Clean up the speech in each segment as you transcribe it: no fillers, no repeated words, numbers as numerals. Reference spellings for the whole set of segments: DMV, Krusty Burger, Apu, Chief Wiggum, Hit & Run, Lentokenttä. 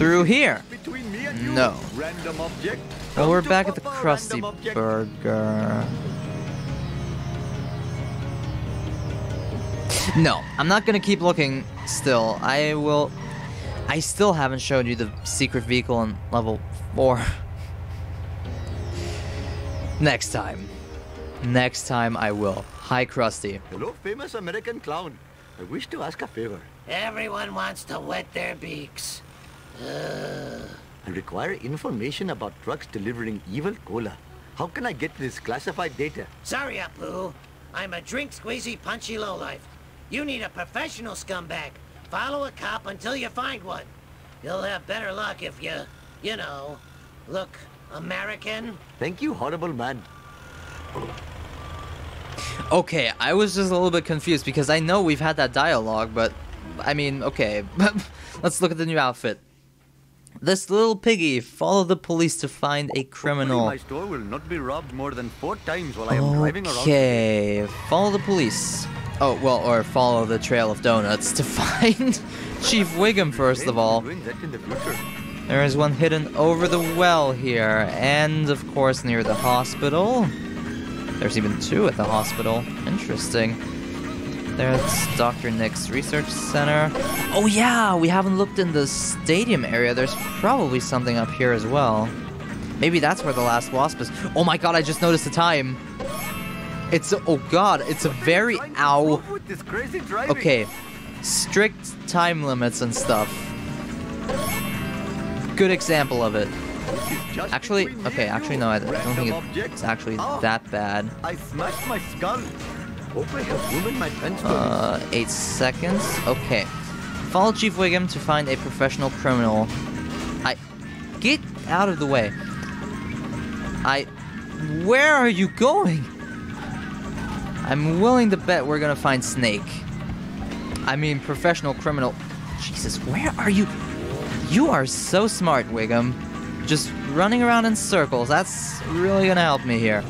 through here. No. Well, we're back at the Krusty Burger. No, I'm not gonna keep looking still. I will... I still haven't showed you the secret vehicle in level 4. Next time. Next time I will. Hi, Krusty. Hello, famous American clown. I wish to ask a favor. Everyone wants to wet their beaks. I require information about trucks delivering evil cola. How can I get this classified data? Sorry, Apu. I'm a drink-squeezy, punchy lowlife. You need a professional scumbag. Follow a cop until you find one. You'll have better luck if you, you know, look American. Thank you, horrible man. Okay, I was just a little bit confused because I know we've had that dialogue, but I mean, okay. Let's look at the new outfit. This little piggy, follow the police to find a criminal. Hopefully my store will not be robbed more than 4 times while I am driving around. Okay, follow the police. Oh, well, or follow the trail of donuts to find Chief Wiggum, first of all. There is one hidden over the well here, and of course near the hospital. There's even 2 at the hospital. Interesting. There's Dr. Nick's research center. Oh yeah, we haven't looked in the stadium area. There's probably something up here as well. Maybe that's where the last wasp is. Oh my god, I just noticed the time. It's a, oh god, it's a very ow. Okay, strict time limits and stuff. Good example of it. Actually, okay, actually no, I don't think it's actually that bad. I smashed my skull. Hope I have ruined my fence. 8 seconds. Okay, follow Chief Wiggum to find a professional criminal. I get out of the way. Where are you going? I'm willing to bet we're gonna find Snake. I mean, professional criminal. Jesus, where are you? You are so smart, Wiggum. Just running around in circles. That's really gonna help me here.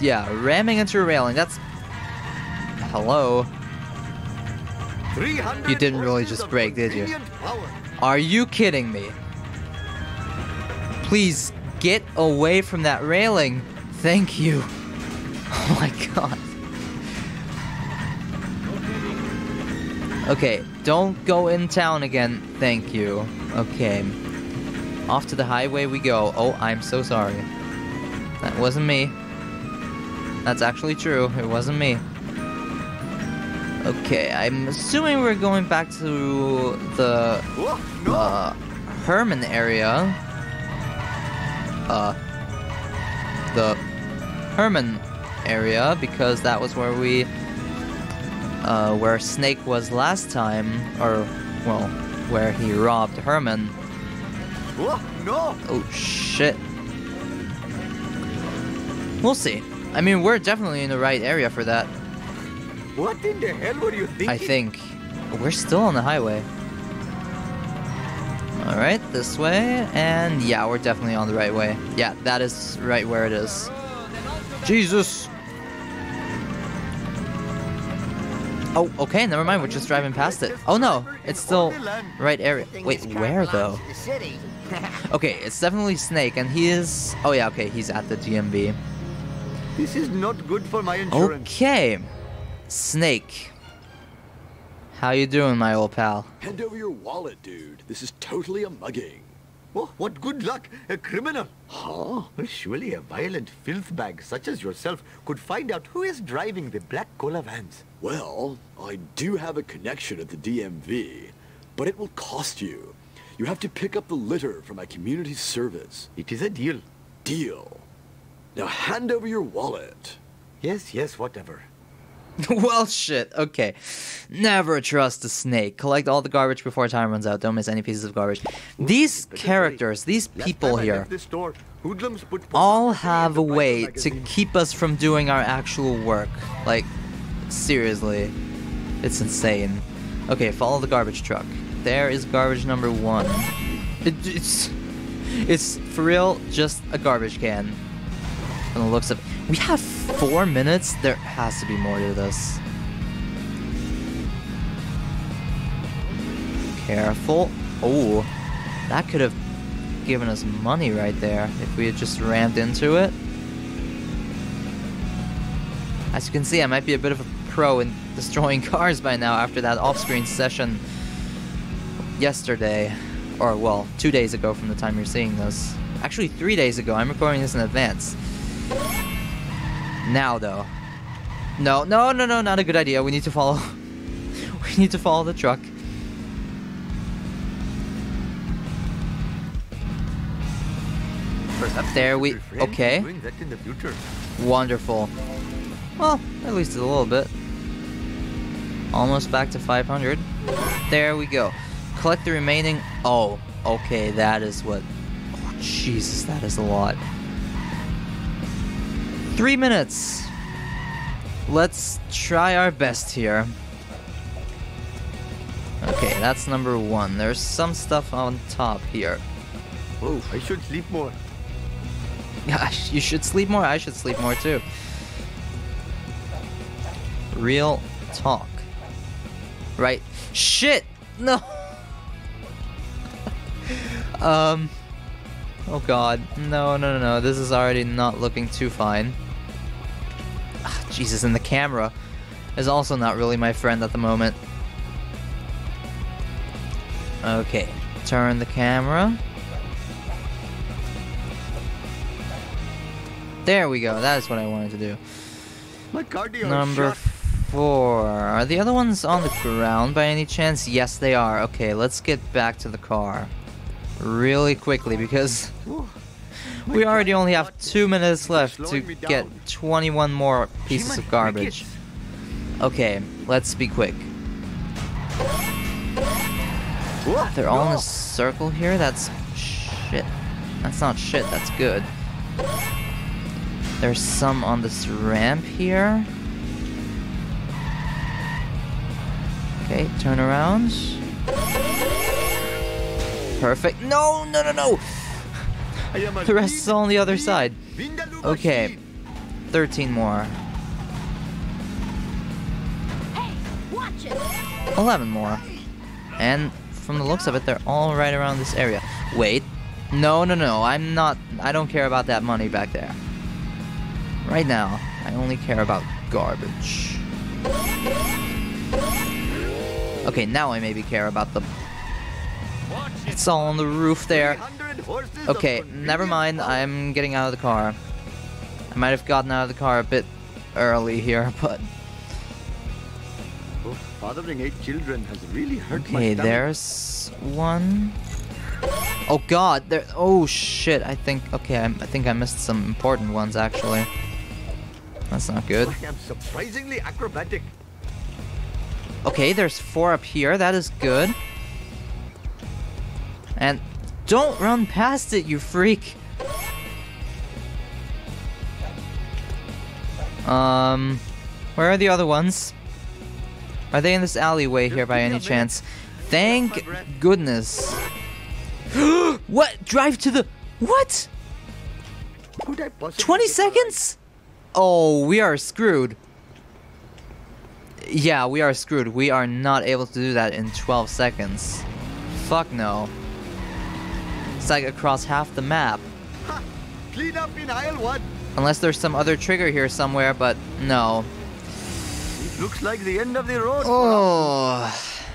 Yeah, ramming into a railing. That's... Hello? You didn't really just break, did you? Are you kidding me? Please, get away from that railing. Thank you. Oh my god. Okay, don't go in town again. Thank you. Okay. Off to the highway we go. Oh, I'm so sorry. That wasn't me. That's actually true. It wasn't me. Okay, I'm assuming we're going back to the Herman area. The Herman area, because that was where we where Snake was last time, or well, where he robbed Herman. Oh, no. Oh shit. We'll see. I mean, we're definitely in the right area for that. What in the hell were you thinking? I think we're still on the highway. All right, this way, and yeah, we're definitely on the right way. Yeah, that is right where it is. Jesus. Oh, okay, never mind, we're just driving past it. Oh no, it's still right area. Wait, where though? Okay, it's definitely Snake, and he is... Oh yeah, okay, he's at the DMV. This is not good for my insurance. Okay. Snake. How you doing, my old pal? Hand over your wallet, dude. This is totally a mugging. Oh, what good luck! A criminal! Huh? Well, surely a violent filthbag such as yourself could find out who is driving the black cola vans. Well, I do have a connection at the DMV, but it will cost you. You have to pick up the litter for my community service. It is a deal. Deal. Now hand over your wallet. Yes, yes, whatever. Well, shit, okay. Never trust a snake. Collect all the garbage before time runs out. Don't miss any pieces of garbage. These characters, these people here, all have a way to keep us from doing our actual work. Like, seriously. It's insane. Okay, follow the garbage truck. There is garbage number 1. It's for real, just a garbage can. From the looks of... We have 4 minutes? There has to be more to this. Careful. Oh, that could have given us money right there if we had just rammed into it. As you can see, I might be a bit of a pro in destroying cars by now after that off-screen session yesterday. Or, well, 2 days ago from the time you're seeing this. Actually, 3 days ago. I'm recording this in advance. Now, though. No, no, no, no, not a good idea. We need to follow... we need to follow the truck. First, there we... Okay. Doing that in the future. Wonderful. Well, at least a little bit. Almost back to 500. There we go. Collect the remaining... Oh, okay, that is what... Oh, Jesus, that is a lot. 3 minutes. Let's try our best here. Okay, that's number one. There's some stuff on top here. Oh, I should sleep more. Gosh, you should sleep more? I should sleep more, too. Real talk. Right? Shit! No! Oh god. No, no, no, no. This is already not looking too fine. Ah, Jesus, and the camera is also not really my friend at the moment. Okay. Turn the camera. There we go. That is what I wanted to do. My cardio number 4. Are the other ones on the ground by any chance? Yes, they are. Okay, let's get back to the car. Really quickly, because we already only have 2 minutes left to get 21 more pieces of garbage. Okay, let's be quick. They're all in a circle here? That's shit. That's not shit, that's good. There's some on this ramp here. Okay, turn around. Perfect. No, no, no, no! The rest is all on the other side. Okay. 13 more. 11 more. And from the looks of it, they're all right around this area. Wait. No, no, no. I'm not... I don't care about that money back there. Right now, I only care about garbage. Okay, now I maybe care about the... It's all on the roof there. Okay, never mind. I'm getting out of the car. I might have gotten out of the car a bit early here, but... Fathering 8 children has really hurt my stomach. Okay, there's one. Oh god, there... Oh shit, I think... Okay, I think I missed some important ones, actually. That's not good. I am surprisingly acrobatic. Okay, there's 4 up here. That is good. And don't run past it, you freak! Where are the other ones? Are they in this alleyway here by any chance? Thank goodness. What? Drive to the... What? 20 seconds? Oh, we are screwed. Yeah, we are screwed. We are not able to do that in 12 seconds. Fuck no. It's like across half the map. Ha, clean up in aisle 1. Unless there's some other trigger here somewhere, but no. It looks like the end of the road. Oh.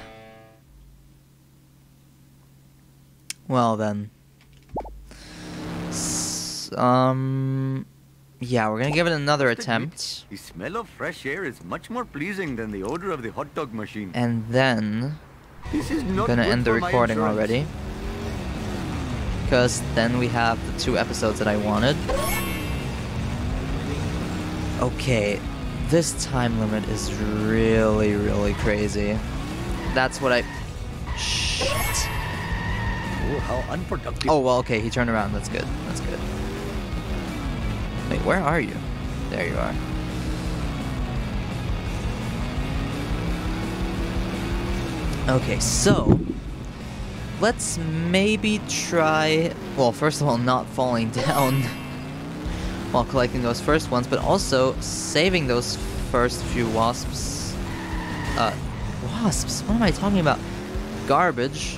Well then. Yeah, we're gonna give it another attempt. The smell of fresh air is much more pleasing than the odor of the hot dog machine. And then this is not gonna end the recording already. Because then we have the 2 episodes that I wanted. Okay, this time limit is really, really crazy. That's what I... Shit. Oh, how unproductive. Oh, well, okay, he turned around. That's good. That's good. Wait, where are you? There you are. Okay, so... Let's maybe try, well, first of all, not falling down while collecting those first ones, but also saving those first few wasps. Wasps? What am I talking about? Garbage.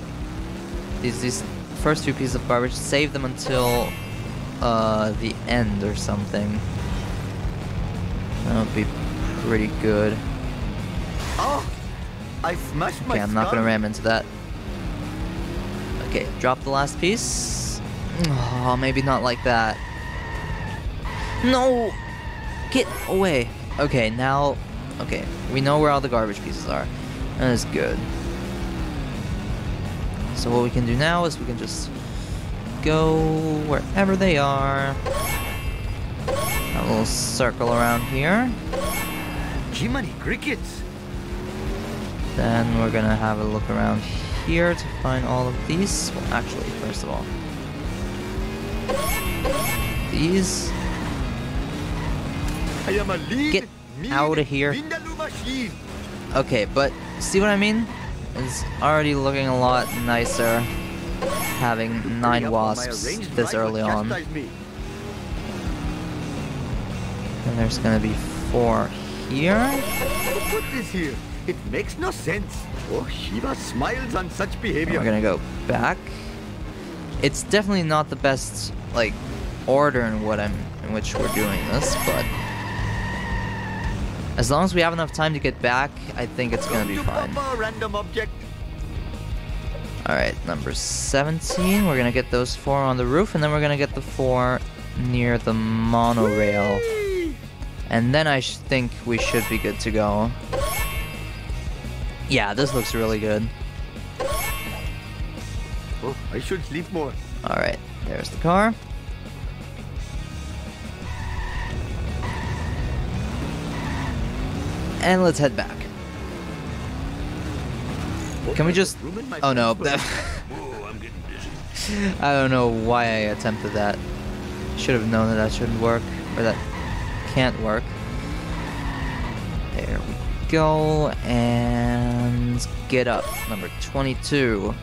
these first two pieces of garbage, save them until the end or something. That would be pretty good. Oh, I smashed my. Okay, I'm not gonna ram into that. Okay, drop the last piece. Oh, maybe not like that. No, get away. Okay, now, okay, we know where all the garbage pieces are. That is good. So what we can do now is we can just go wherever they are. A little circle around here. Jiminy crickets. Then we're gonna have a look around here to find all of these. Well, actually, first of all, these. I am a lead. Get out of here. Okay, but see what I mean? It's already looking a lot nicer having 9 wasps this early on. And there's gonna be 4 here. Put this here. It makes no sense. Oh, Shiva smiles on such behavior. And we're gonna go back. It's definitely not the best like order in what in which we're doing this, but as long as we have enough time to get back, I think it's gonna be fine. Alright, number 17. We're gonna get those 4 on the roof, and then we're gonna get the 4 near the monorail. Whee! And then I think we should be good to go. Yeah, this looks really good. Oh, I should sleep more. Alright, there's the car. And let's head back. Can we just... Oh no. I don't know why I attempted that. Should have known that that shouldn't work. Or that can't work. There we go. And get up. Number 22.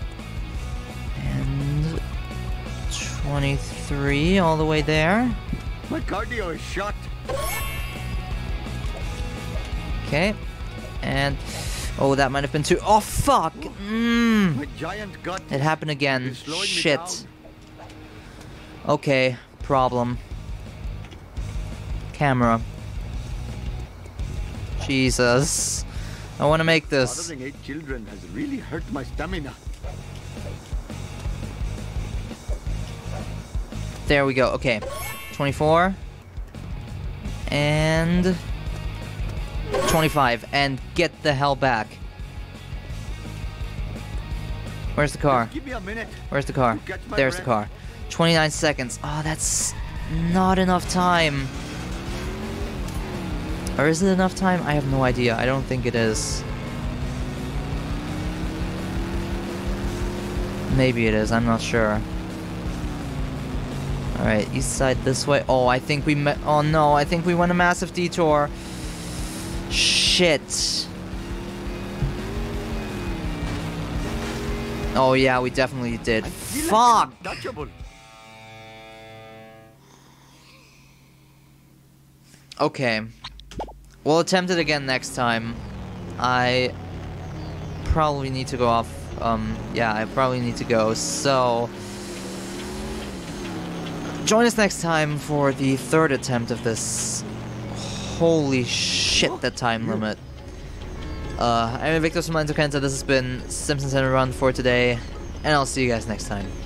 And 23 all the way there. My cardio is shot. Okay, and oh, that might have been too. Oh fuck! It happened again. Shit. Okay, problem. Camera. Jesus, I want to make this. Fathering 8 children has really hurt my stamina. There we go. Okay, 24 and 25, and get the hell back. Where's the car? Give me a minute. Where's the car? There's the car. 29 seconds. Oh, that's not enough time. Or is it enough time? I have no idea. I don't think it is. Maybe it is. I'm not sure. Alright, east side this way. Oh, I think we met. Oh no, I think we went a massive detour. Shit. Oh yeah, we definitely did. Fuck! Okay. We'll attempt it again next time. I probably need to go off. Yeah, I probably need to go, so... Join us next time for the 3rd attempt of this. Holy shit, that time limit. I'm Victor from Lentokenttä. This has been Simpsons and Run for today, and I'll see you guys next time.